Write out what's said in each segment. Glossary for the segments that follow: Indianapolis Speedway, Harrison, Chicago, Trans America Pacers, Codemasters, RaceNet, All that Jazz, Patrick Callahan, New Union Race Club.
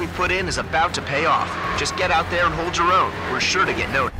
we put in is about to pay off. Just get out there and hold your own. We're sure to get noticed.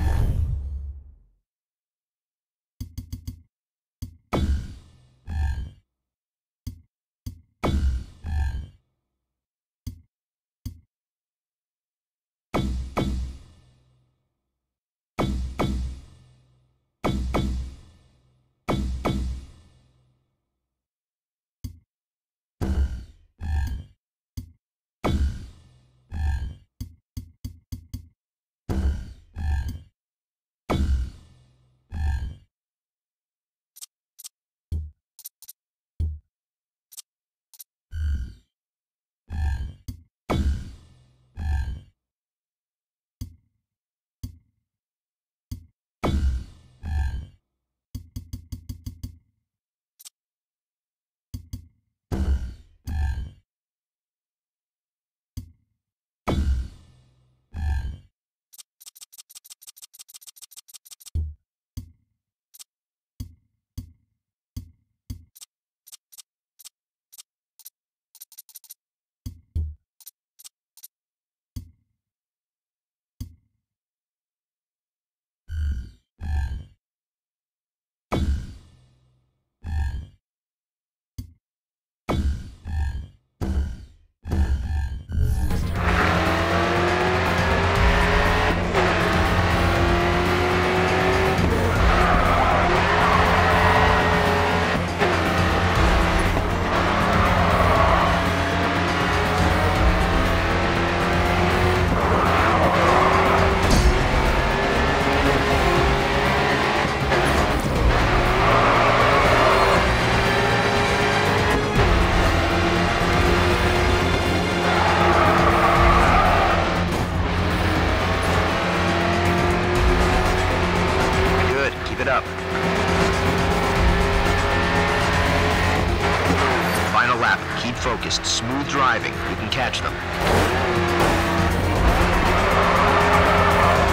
Focused, smooth driving, you can catch them.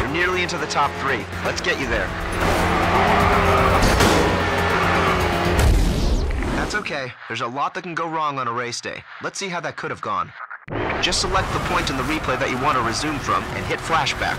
You're nearly into the top three. Let's get you there. That's okay. There's a lot that can go wrong on a race day. Let's see how that could have gone. Just select the point in the replay that you want to resume from and hit flashback.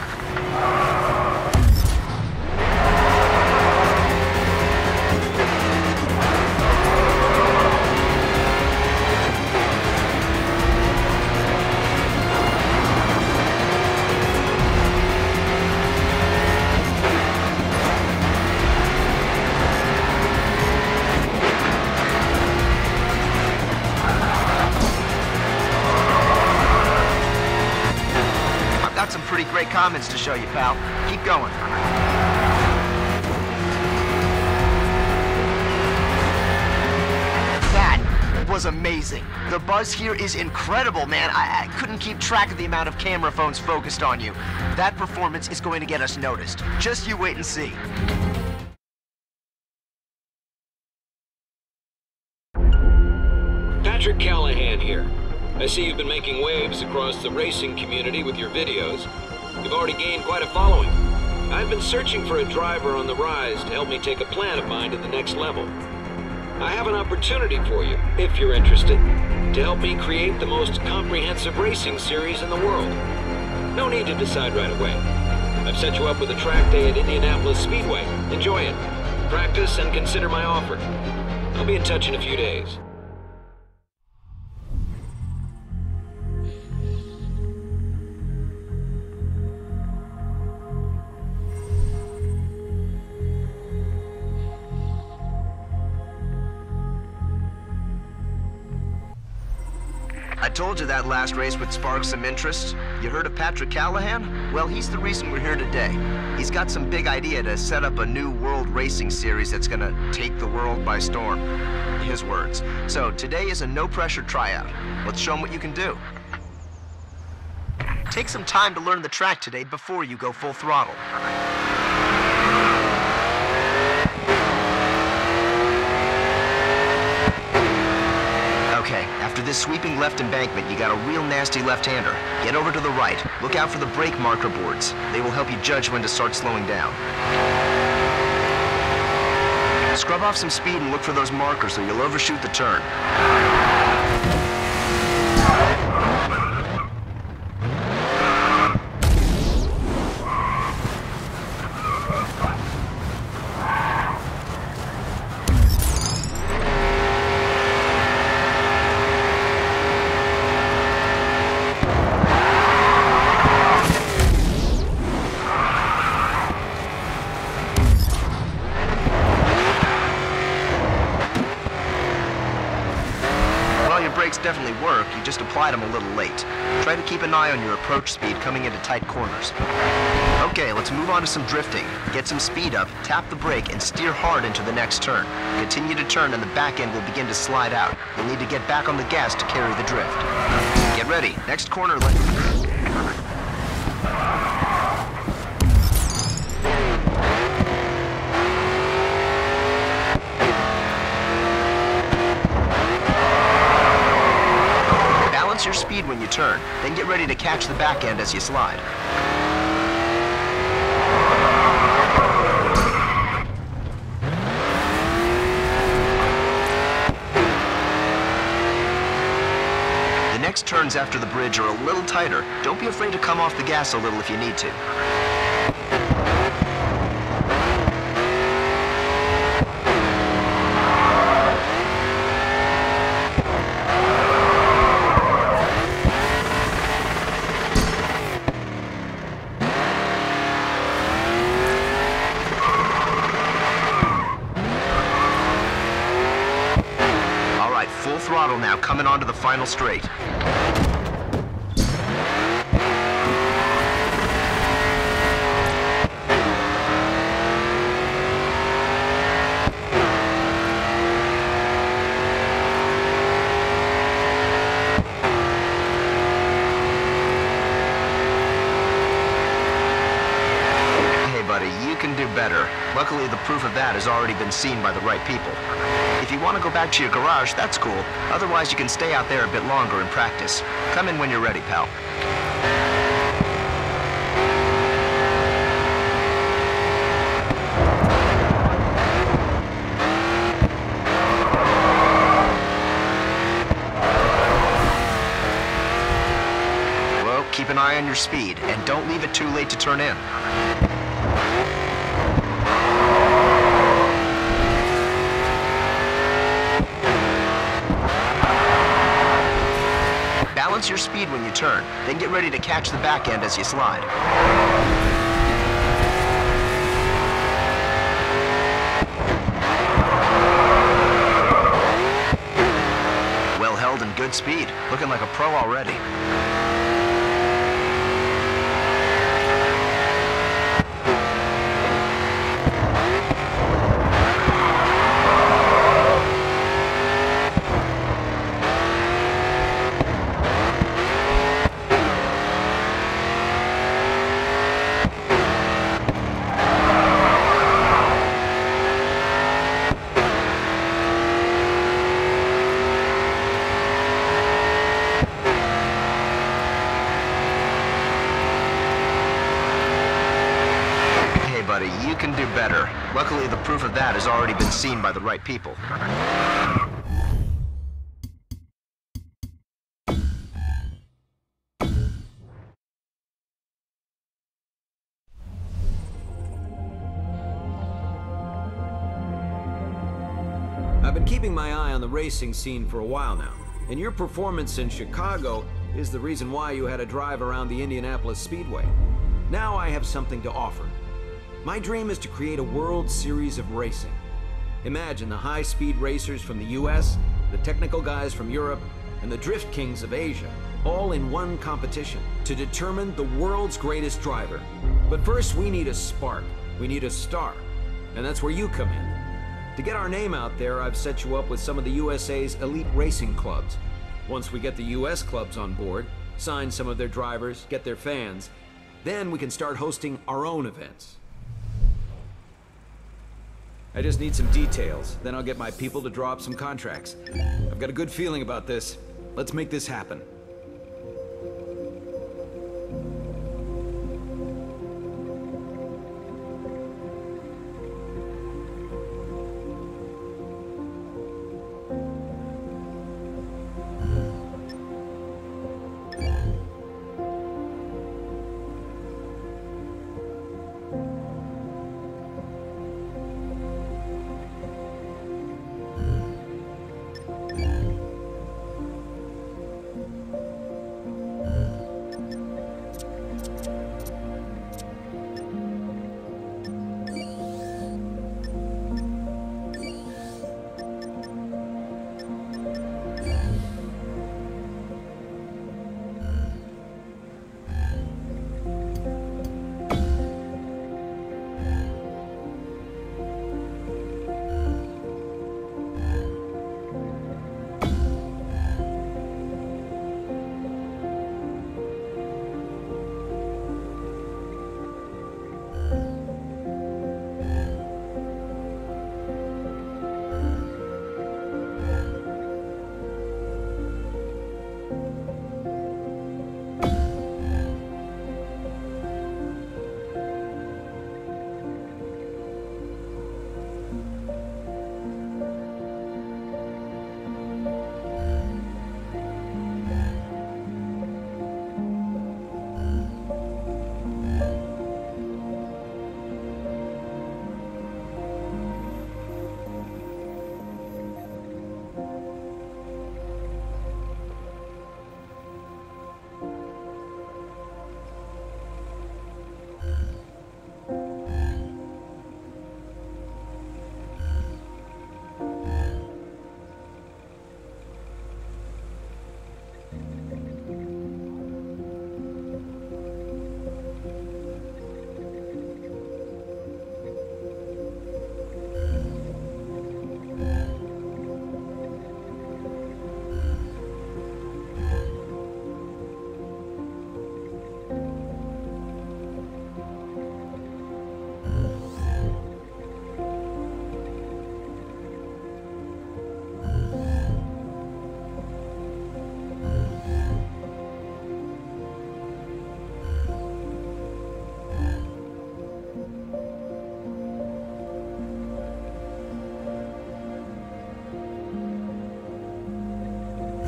Great comments to show you, pal. Keep going. That was amazing. The buzz here is incredible, man. I couldn't keep track of the amount of camera phones focused on you. That performance is going to get us noticed. Just you wait and see. Patrick Callahan here. I see you've been making waves across the racing community with your videos. You've already gained quite a following. I've been searching for a driver on the rise to help me take a plan of mine to the next level. I have an opportunity for you, if you're interested, to help me create the most comprehensive racing series in the world. No need to decide right away. I've set you up with a track day at Indianapolis Speedway. Enjoy it. Practice and consider my offer. I'll be in touch in a few days. I told you that last race would spark some interest. You heard of Patrick Callahan? Well, he's the reason we're here today. He's got some big idea to set up a new world racing series that's gonna take the world by storm. His words. So today is a no-pressure tryout. Let's show him what you can do. Take some time to learn the track today before you go full throttle. After this sweeping left embankment, you got a real nasty left-hander. Get over to the right. Look out for the brake marker boards. They will help you judge when to start slowing down. Scrub off some speed and look for those markers or you'll overshoot the turn. brakes definitely work, you just applied them a little late. Try to keep an eye on your approach speed coming into tight corners. Okay, let's move on to some drifting. Get some speed up, tap the brake, and steer hard into the next turn. Continue to turn and the back end will begin to slide out. You'll need to get back on the gas to carry the drift. Get ready. Next corner, balance your speed when you turn, then get ready to catch the back end as you slide. Next turns after the bridge are a little tighter. Don't be afraid to come off the gas a little if you need to. All right, full throttle now, coming onto the final straight. Luckily, the proof of that has already been seen by the right people. If you want to go back to your garage, that's cool. Otherwise, you can stay out there a bit longer and practice. Come in when you're ready, pal. Well, keep an eye on your speed, and don't leave it too late to turn in. Balance your speed when you turn, then get ready to catch the back end as you slide. Well held and good speed, looking like a pro already. You can do better. Luckily, the proof of that has already been seen by the right people. I've been keeping my eye on the racing scene for a while now, and your performance in Chicago is the reason why you had a drive around the Indianapolis Speedway. Now I have something to offer. My dream is to create a World Series of racing. Imagine the high-speed racers from the US, the technical guys from Europe, and the drift kings of Asia, all in one competition to determine the world's greatest driver. But first, we need a spark. We need a star, and that's where you come in. To get our name out there, I've set you up with some of the USA's elite racing clubs. Once we get the US clubs on board, sign some of their drivers, get their fans, then we can start hosting our own events. I just need some details, then I'll get my people to draw up some contracts. I've got a good feeling about this. Let's make this happen.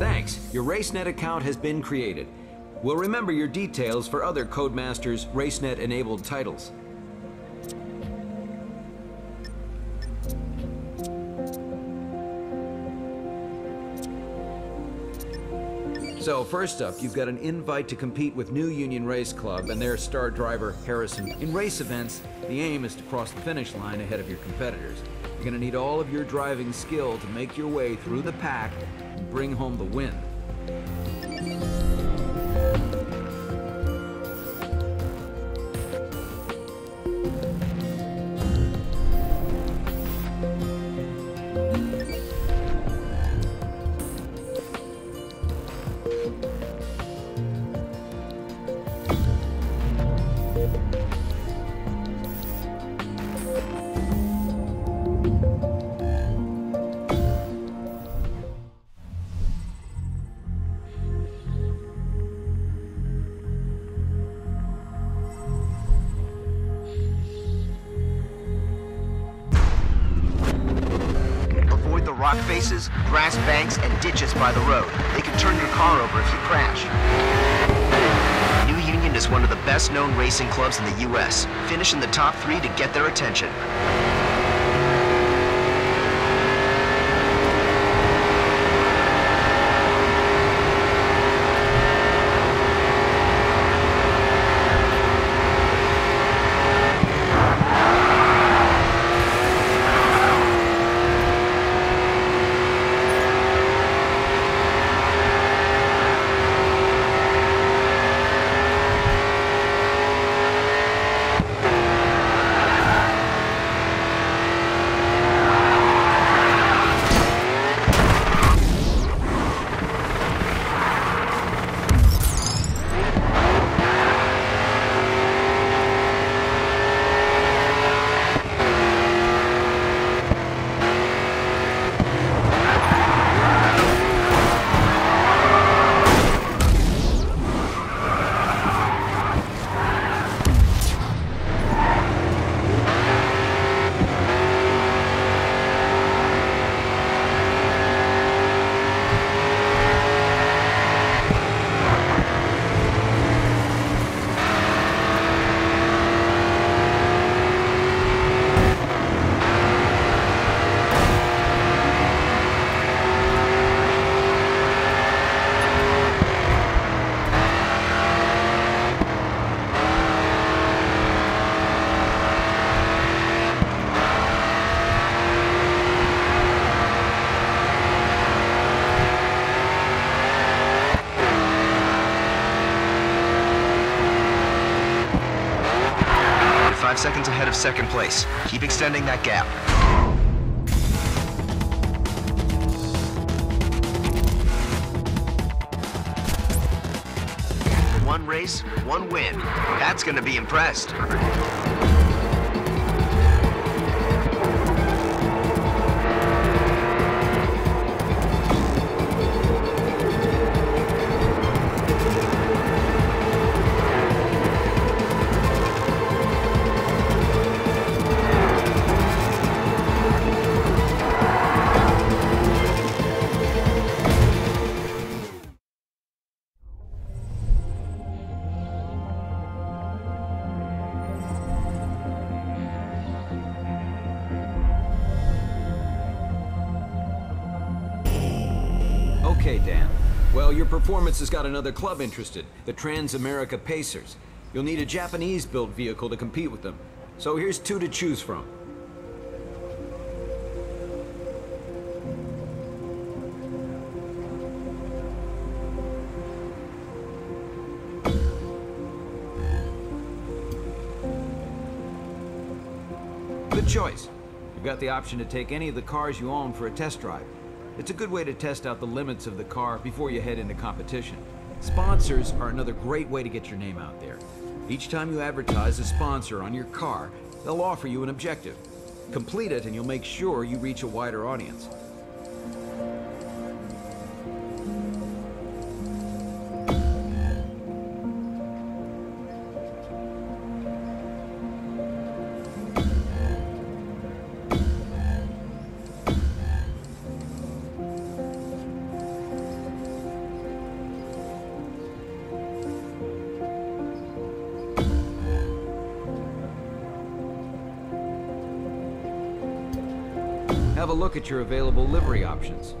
Thanks. Your RaceNet account has been created. We'll remember your details for other Codemasters RaceNet-enabled titles. So first up, you've got an invite to compete with New Union Race Club and their star driver, Harrison. In race events, the aim is to cross the finish line ahead of your competitors. You're gonna need all of your driving skill to make your way through the pack and bring home the win. Rock faces, grass banks, and ditches by the road. They can turn your car over if you crash. New Union is one of the best-known racing clubs in the U.S. Finish in the top 3 to get their attention. Seconds ahead of second place. Keep extending that gap. One race, one win. That's gonna be impressed. Okay, Dan. Well, your performance has got another club interested, the Trans America Pacers. You'll need a Japanese-built vehicle to compete with them. So here's 2 to choose from. Good choice. You've got the option to take any of the cars you own for a test drive. It's a good way to test out the limits of the car before you head into competition. Sponsors are another great way to get your name out there. Each time you advertise a sponsor on your car, they'll offer you an objective. Complete it and you'll make sure you reach a wider audience. Have a look at your available livery options.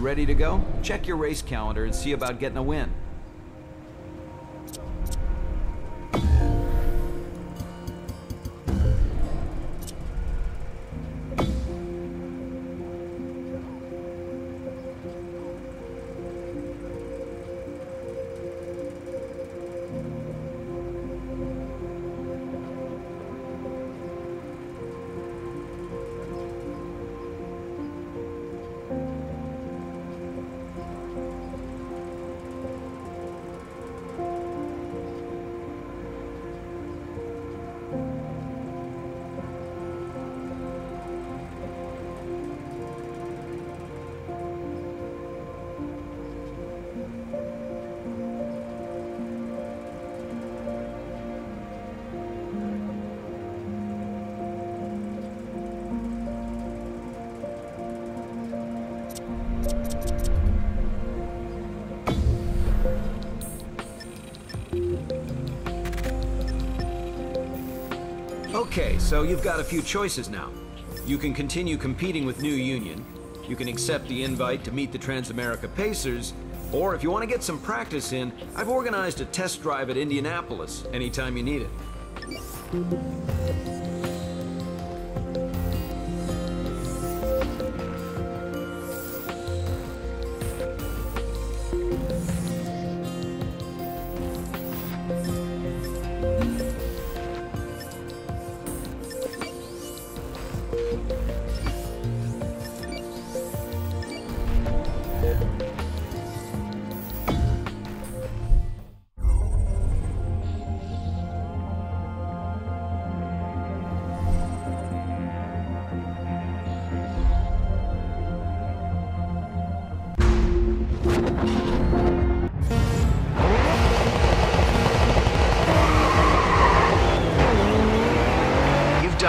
Ready to go? Check your race calendar and see about getting a win. Okay, so you've got a few choices now. You can continue competing with New Union, you can accept the invite to meet the Trans America Pacers, or if you want to get some practice in, I've organized a test drive at Indianapolis anytime you need it.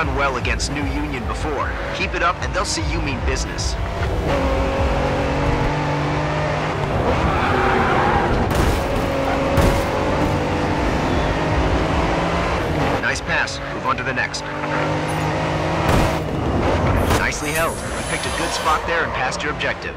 done well against New Union before. Keep it up and they'll see you mean business. Nice pass. Move on to the next. Nicely held. You picked a good spot there and passed your objective.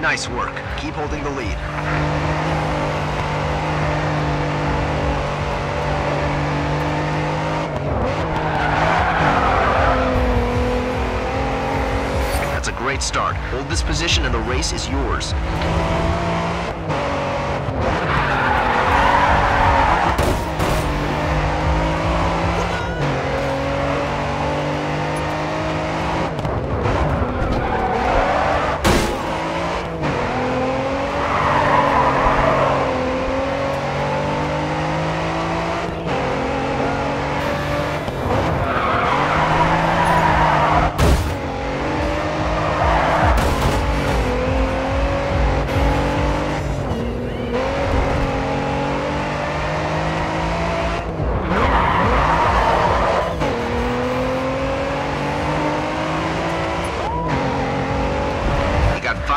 Nice work. Keep holding the lead. That's a great start. Hold this position and the race is yours.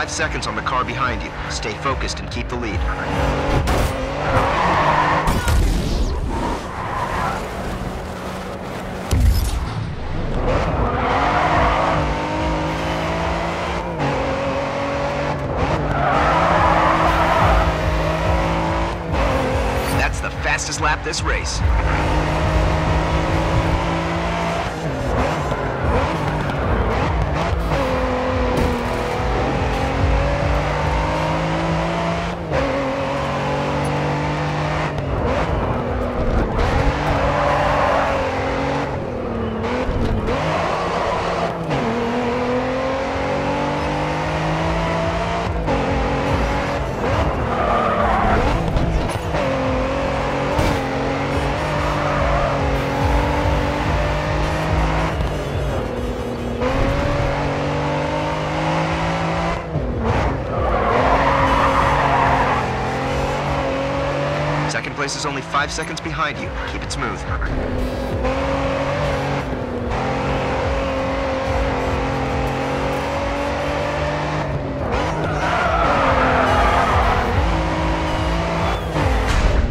Seconds on the car behind you. Stay focused and keep the lead. That's the fastest lap this race. This is only 5 seconds behind you. Keep it smooth.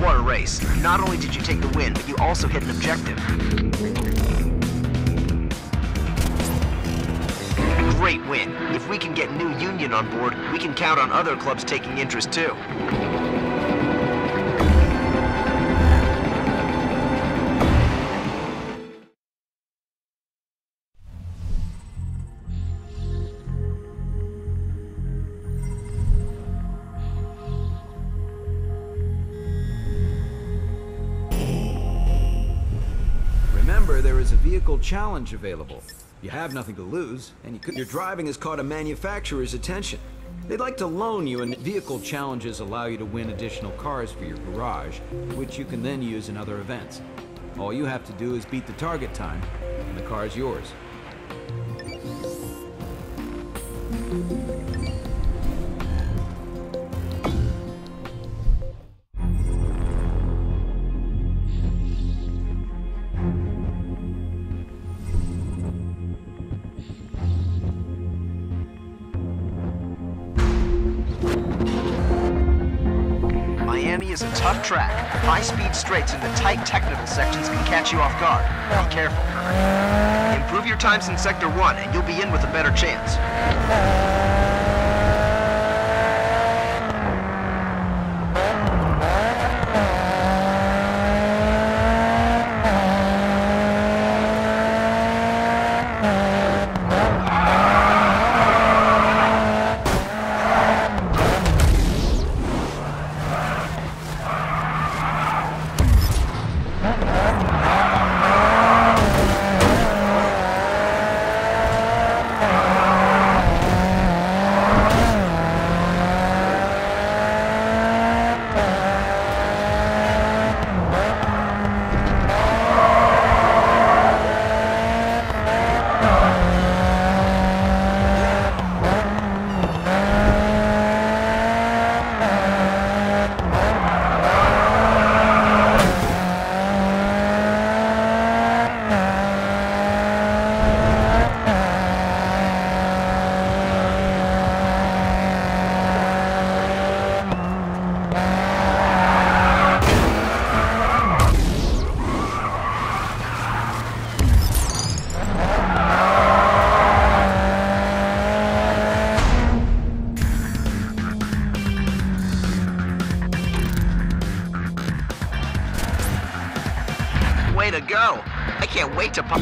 What a race. Not only did you take the win, but you also hit an objective. Great win. If we can get New Union on board, we can count on other clubs taking interest too. Challenge available. You have nothing to lose, and your driving has caught a manufacturer's attention. They'd like to loan you, and vehicle challenges allow you to win additional cars for your garage, which you can then use in other events. All you have to do is beat the target time, and the car's yours. Track. High-speed straights into tight technical sections can catch you off guard. Be careful. Improve your times in Sector 1 and you'll be in with a better chance. to go. I can't wait to pop.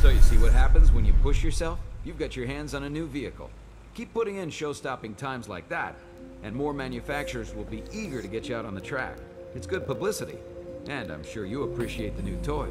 So you see what happens when you push yourself? You've got your hands on a new vehicle. Keep putting in show-stopping times like that, and more manufacturers will be eager to get you out on the track. It's good publicity, and I'm sure you appreciate the new toy.